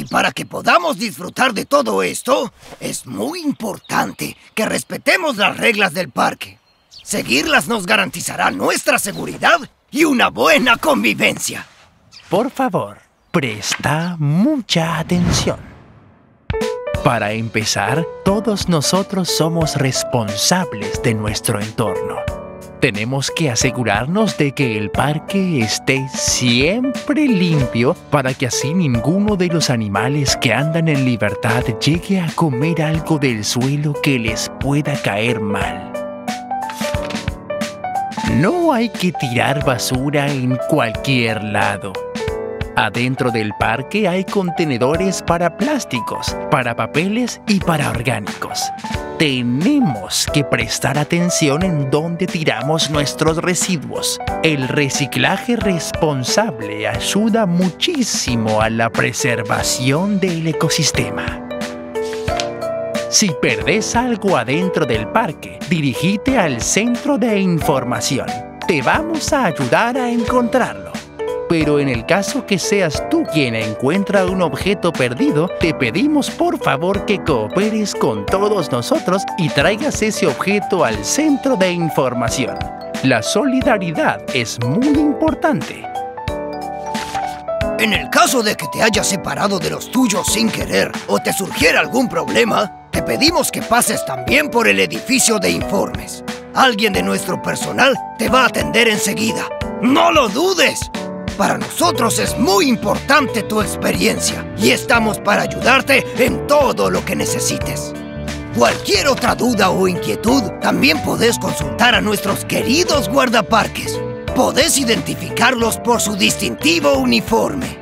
Y para que podamos disfrutar de todo esto, es muy importante que respetemos las reglas del parque. Seguirlas nos garantizará nuestra seguridad y una buena convivencia. Por favor, presta mucha atención. Para empezar, todos nosotros somos responsables de nuestro entorno. Tenemos que asegurarnos de que el parque esté siempre limpio para que así ninguno de los animales que andan en libertad llegue a comer algo del suelo que les pueda caer mal. No hay que tirar basura en cualquier lado. Adentro del parque hay contenedores para plásticos, para papeles y para orgánicos. Tenemos que prestar atención en dónde tiramos nuestros residuos. El reciclaje responsable ayuda muchísimo a la preservación del ecosistema. Si perdés algo adentro del parque, dirígete al centro de información. Te vamos a ayudar a encontrarlo. Pero en el caso que seas tú quien encuentra un objeto perdido, te pedimos por favor que cooperes con todos nosotros y traigas ese objeto al centro de información. La solidaridad es muy importante. En el caso de que te hayas separado de los tuyos sin querer o te surgiera algún problema, te pedimos que pases también por el edificio de informes. Alguien de nuestro personal te va a atender enseguida. ¡No lo dudes! Para nosotros es muy importante tu experiencia y estamos para ayudarte en todo lo que necesites. Cualquier otra duda o inquietud, también podés consultar a nuestros queridos guardaparques. Podés identificarlos por su distintivo uniforme.